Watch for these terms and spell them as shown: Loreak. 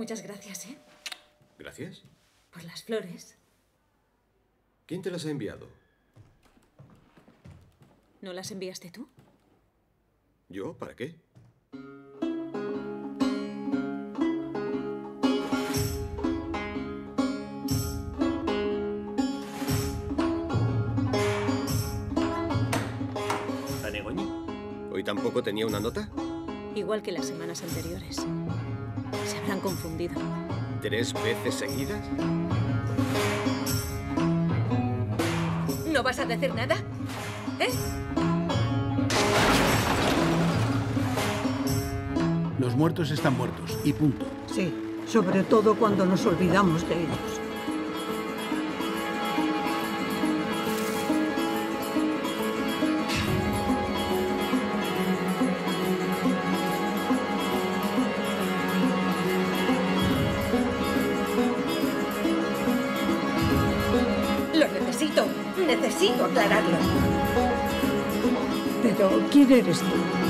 Muchas gracias, ¿eh? ¿Gracias? Por las flores. ¿Quién te las ha enviado? ¿No las enviaste tú? ¿Yo? ¿Para qué? ¿Tanegoñi? ¿Hoy tampoco tenía una nota? Igual que las semanas anteriores. Se habrán confundido. ¿Tres veces seguidas? ¿No vas a decir nada? ¿Eh? Los muertos están muertos, y punto. Sí, sobre todo cuando nos olvidamos de ellos. Lo necesito. Necesito aclararlo. Pero, ¿quién eres tú?